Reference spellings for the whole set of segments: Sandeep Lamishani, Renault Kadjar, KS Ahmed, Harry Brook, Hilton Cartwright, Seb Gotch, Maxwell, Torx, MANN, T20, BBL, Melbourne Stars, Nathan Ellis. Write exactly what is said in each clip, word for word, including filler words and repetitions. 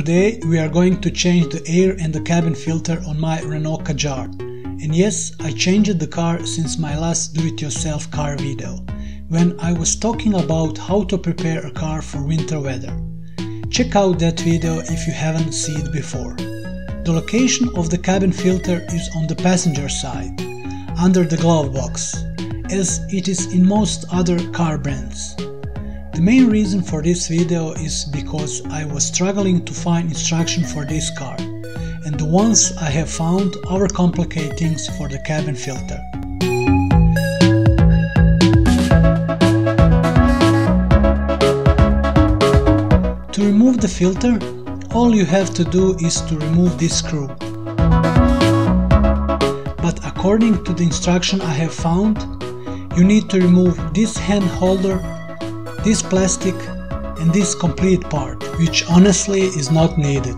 Today we are going to change the air and the cabin filter on my Renault Kadjar. And yes, I changed the car since my last do-it-yourself car video, when I was talking about how to prepare a car for winter weather. Check out that video if you haven't seen it before. The location of the cabin filter is on the passenger side, under the glove box, as it is in most other car brands. The main reason for this video is because I was struggling to find instruction for this car, and the ones I have found overcomplicate things for the cabin filter. To remove the filter, all you have to do is to remove this screw. But according to the instruction I have found, you need to remove this hand holder, this plastic and this complete part, which honestly is not needed.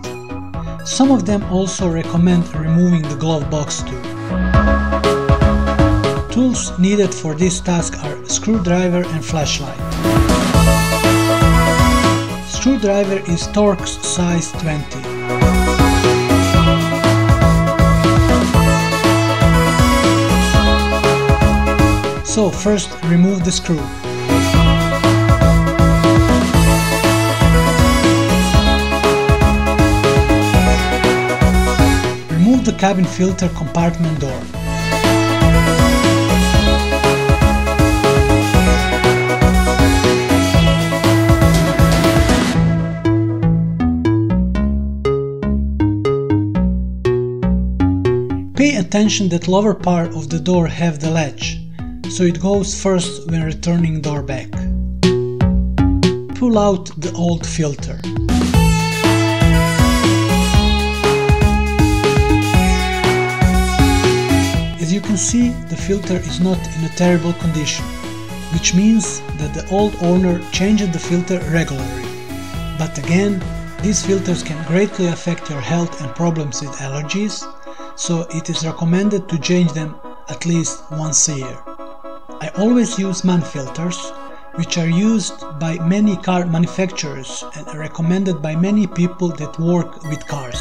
Some of them also recommend removing the glove box too. Tools needed for this task are screwdriver and flashlight. Screwdriver is Torx size twenty. So first remove the screw. The cabin filter compartment door. Pay attention that lower part of the door have the latch, so it goes first when returning door back. Pull out the old filter. As you can see, the filter is not in a terrible condition, which means that the old owner changed the filter regularly. But again, these filters can greatly affect your health and problems with allergies, so it is recommended to change them at least once a year. I always use MANN filters, which are used by many car manufacturers and are recommended by many people that work with cars.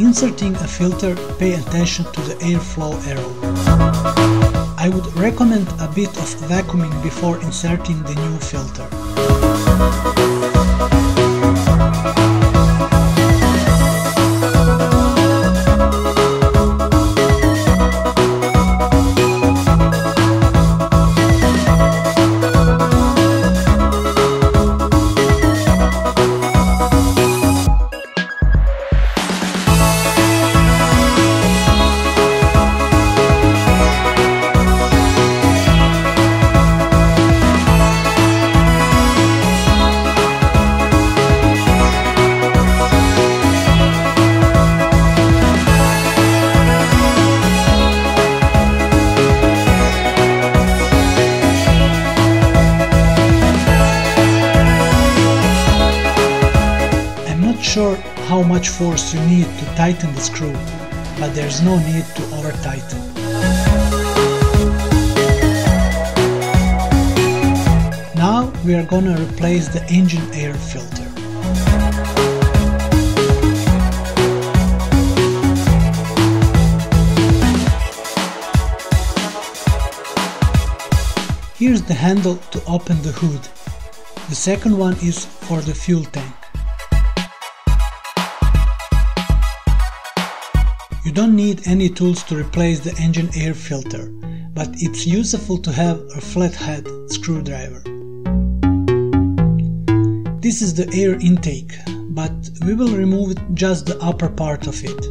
Inserting a filter, pay attention to the airflow arrow. I would recommend a bit of vacuuming before inserting the new filter. Sure how much force you need to tighten the screw, but there's no need to over tighten. Now we are gonna replace the engine air filter. Here's the handle to open the hood. The second one is for the fuel tank. You don't need any tools to replace the engine air filter, but it's useful to have a flathead screwdriver. This is the air intake, but we will remove just the upper part of it.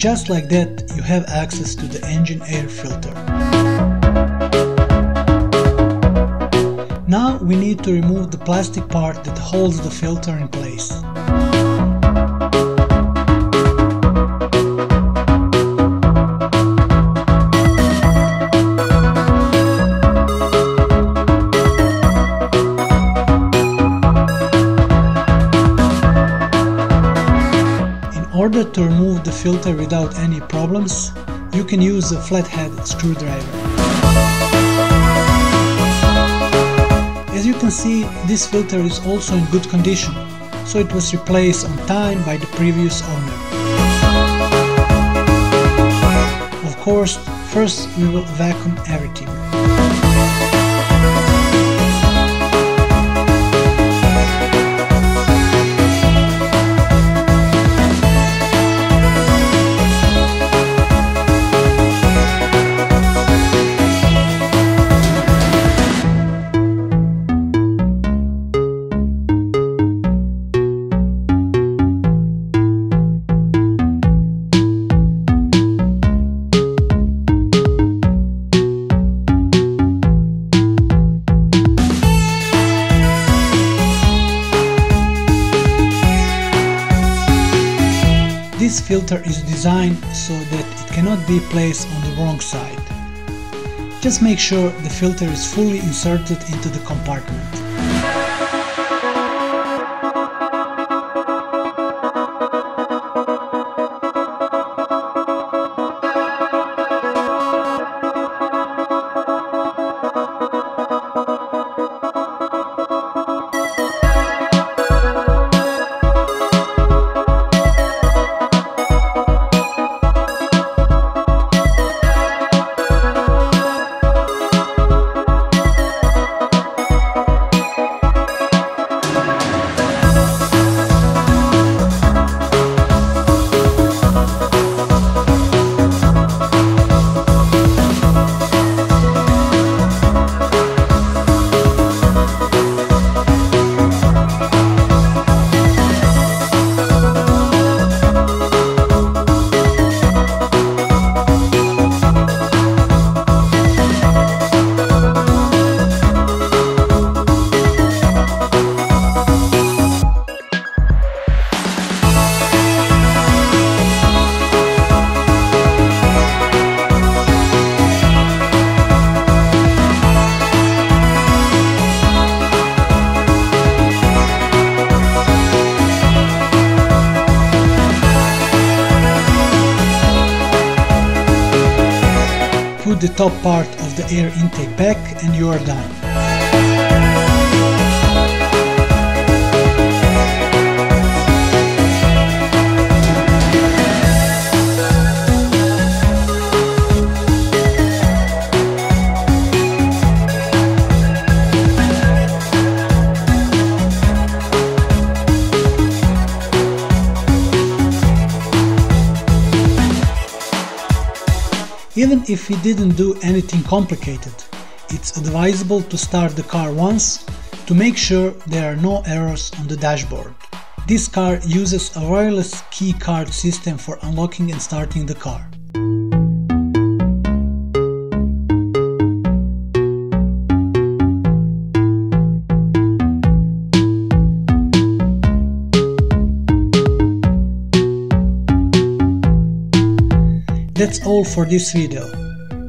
Just like that, you have access to the engine air filter. Now we need to remove the plastic part that holds the filter in place. In order to remove the filter without any problems, you can use a flathead screwdriver. As you can see, this filter is also in good condition, so it was replaced on time by the previous owner. Of course, first we will vacuum everything. This filter is designed so that it cannot be placed on the wrong side. Just make sure the filter is fully inserted into the compartment. Put the top part of the air intake back and you are done. Even if we didn't do anything complicated, it's advisable to start the car once to make sure there are no errors on the dashboard. This car uses a wireless key card system for unlocking and starting the car. That's all for this video.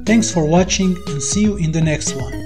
Thanks for watching and see you in the next one.